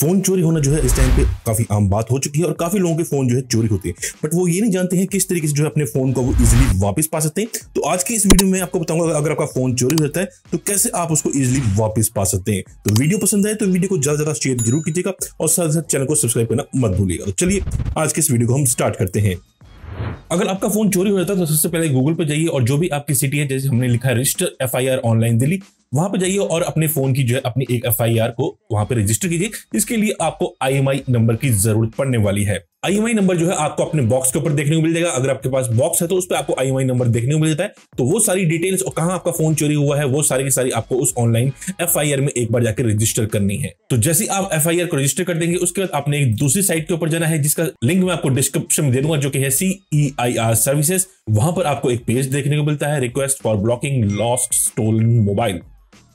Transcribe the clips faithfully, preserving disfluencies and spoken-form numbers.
Phone चोरी होना जो है इस टाइम पे काफी आम बात हो चुकी है और काफी लोगों के फोन जो है चोरी होते हैं, बट वो ये नहीं जानते हैं किस तरीके से जो है अपने फोन को वो इजीली वापस पा सकते हैं। तो आज की इस वीडियो में आपको बताऊंगा अगर आपका फोन चोरी हो जाता है तो कैसे आप उसको इजीली वापस पा सकते हैं। तो वीडियो पसंद आए तो वीडियो को ज्यादा ज्यादा शेयर जरूर कीजिएगा और साथ साथ चैनल को सब्सक्राइब करना मत भूलिएगा। तो चलिए आज के इस वीडियो को हम स्टार्ट करते हैं। अगर आपका फोन चोरी हो जाता है तो सबसे पहले गूगल पे जाइए और जो भी आपकी सिटी है, जैसे हमने लिखा है register F I R online Delhi, वहां पे जाइए और अपने फोन की जो है अपनी एक एफ आई आर को वहां पे रजिस्टर कीजिए। इसके लिए आपको आई एम आई नंबर की जरूरत पड़ने वाली है। आई एम आई नंबर जो है आपको अपने बॉक्स के ऊपर देखने को मिल जाएगा। अगर आपके पास बॉक्स है तो उस पर आपको आई एम आई नंबर देखने को मिल जाता है। तो वो सारी डिटेल्स और कहाँ आपका फोन चोरी हुआ है वो सारी की सारी आपको उस ऑनलाइन एफ आई आर में एक बार जाकर रजिस्टर करनी है। तो जैसे आप एफ आई आर को रजिस्टर कर देंगे उसके बाद आपने एक दूसरी साइट के ऊपर जाना है जिसका लिंक मैं आपको डिस्क्रिप्शन में दे दूंगा, जो कि है सीईआईआर सर्विसेज। वहां पर आपको एक पेज देखने को मिलता है, request for blocking lost stolen mobile.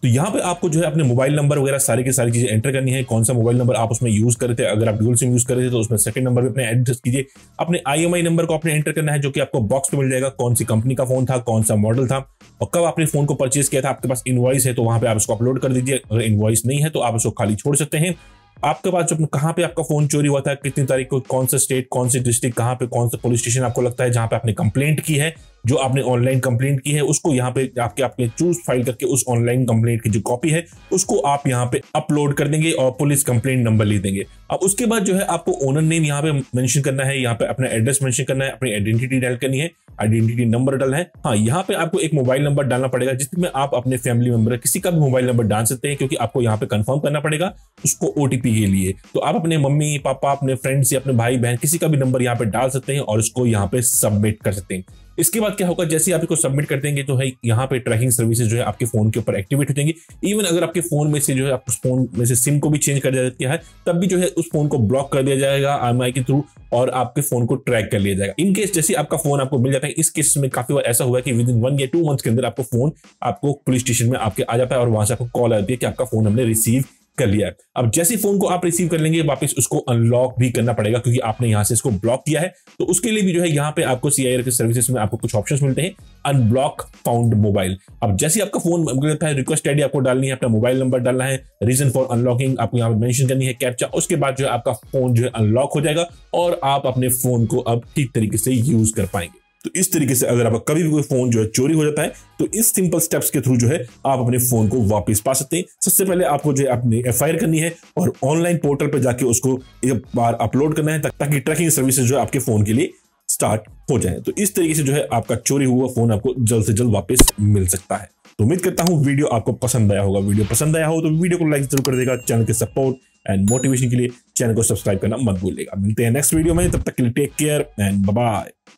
तो यहाँ पे आपको जो है अपने मोबाइल नंबर वगैरह सारी की सारी चीजें एंटर करनी है, कौन सा मोबाइल नंबर आप उसमें यूज कर रहे थे। अगर आप ड्यूल सिम यूज कर रहे थे तो उसमें सेकंड नंबर पे अपने एड्रेस कीजिए, अपने आईएमआई नंबर को आपने एंटर करना है जो कि आपको बॉक्स पे मिल जाएगा। कौन सी कंपनी का फोन था, कौन सा मॉडल था और कब आपने फोन को परचेज किया था। आपके पास इनवॉइस है तो वहां पर आप उसको अपलोड कर दीजिए, अगर इनवॉइस नहीं है तो आप उसको खाली छोड़ सकते हैं। आपके पास जो कहाँ पे आपका फोन चोरी हुआ था, कितनी तारीख को, कौन सा स्टेट, कौन सी डिस्ट्रिक्ट, कहाँ पे कौन सा पुलिस स्टेशन आपको लगता है जहाँ पे आपने कंप्लेंट की है, जो आपने ऑनलाइन कंप्लेंट की है उसको यहाँ पे आपके आपने चूज फाइल करके उस ऑनलाइन कंप्लेंट की जो कॉपी है उसको आप यहाँ पे अपलोड कर देंगे और पुलिस कंप्लेंट नंबर ले देंगे। अब उसके बाद जो है आपको ओनर नेम यहाँ पे मेंशन करना है, यहाँ पे अपना एड्रेस मेंशन करना है, अपनी आइडेंटिटी डायल करनी है, आइडेंटिटी नंबर डालना है। हाँ, यहाँ पे आपको एक मोबाइल नंबर डालना पड़ेगा जिसमें आप अपने फैमिली मेंबर किसी का भी मोबाइल नंबर डाल सकते हैं, क्योंकि आपको यहाँ पे कंफर्म करना पड़ेगा उसको ओटीपी के लिए। तो आप अपने मम्मी पापा, अपने फ्रेंड्स या अपने भाई बहन किसी का भी नंबर यहाँ पे डाल सकते हैं और उसको यहाँ पे सबमिट कर सकते हैं। इसके बाद क्या होगा, जैसे आप इसको सबमिट कर देंगे तो है यहाँ पे ट्रैकिंग सर्विसेज जो है आपके फोन के ऊपर एक्टिवेट हो जाएंगे। इवन अगर आपके फोन में से जो है आप उस फोन में से सिम को भी चेंज कर दिया है तब भी जो है उस फोन को ब्लॉक कर दिया जाएगा आईएमआई के थ्रू और आपके फोन को ट्रैक कर लिया जाएगा। इनकेस जैसे आपका फोन आपको मिल जाता है, इस केस में काफी बार ऐसा हुआ कि विद इन वन या टू मंथ्स के अंदर आपको फोन आपको पुलिस स्टेशन में आपके आ जाता है और वहां से आपको कॉल आती है कि आपका फोन हमने रिसीव कर लिया है। अब जैसे फोन को आप रिसीव कर लेंगे वापस उसको अनलॉक भी करना पड़ेगा क्योंकि आपने यहाँ से इसको ब्लॉक किया है। तो उसके लिए भी जो है यहाँ पे आपको सीआईआर के सर्विसेज में आपको कुछ ऑप्शंस मिलते हैं, अनब्लॉक फाउंड मोबाइल। अब जैसे आपका फोन मिलता है, रिक्वेस्ट आईडी आपको डालनी है, अपना मोबाइल नंबर डालना है, रीजन फॉर अनलॉकिंग आपको यहाँ पे मेंशन करनी है, कैप्चा। उसके बाद जो है आपका फोन जो है अनलॉक हो जाएगा और आप अपने फोन को अब ठीक तरीके से यूज कर पाएंगे। तो इस तरीके से अगर आपका कभी भी कोई फोन जो है चोरी हो जाता है तो इस सिंपल स्टेप्स के थ्रू जो है आप अपने फोन को वापस पा सकते हैं। सबसे पहले आपको जो है अपनी एफआईआर करनी है और ऑनलाइन पोर्टल पर जाके उसको एक बार अपलोड करना है ताकि ट्रैकिंग सर्विसेज जो है आपके फोन के लिए स्टार्ट हो जाए। तो इस तरीके से जो है आपका चोरी हुआ फोन आपको जल्द से जल्द वापस मिल सकता है। तो उम्मीद करता हूं वीडियो आपको पसंद आया होगा। वीडियो पसंद आया हो तो वीडियो को लाइक जरूर कर देगा। चैनल के सपोर्ट एंड मोटिवेशन के लिए चैनल को सब्सक्राइब करना मत भूलिएगा। मिलते हैं नेक्स्ट वीडियो में, तब तक के लिए take care and bye bye.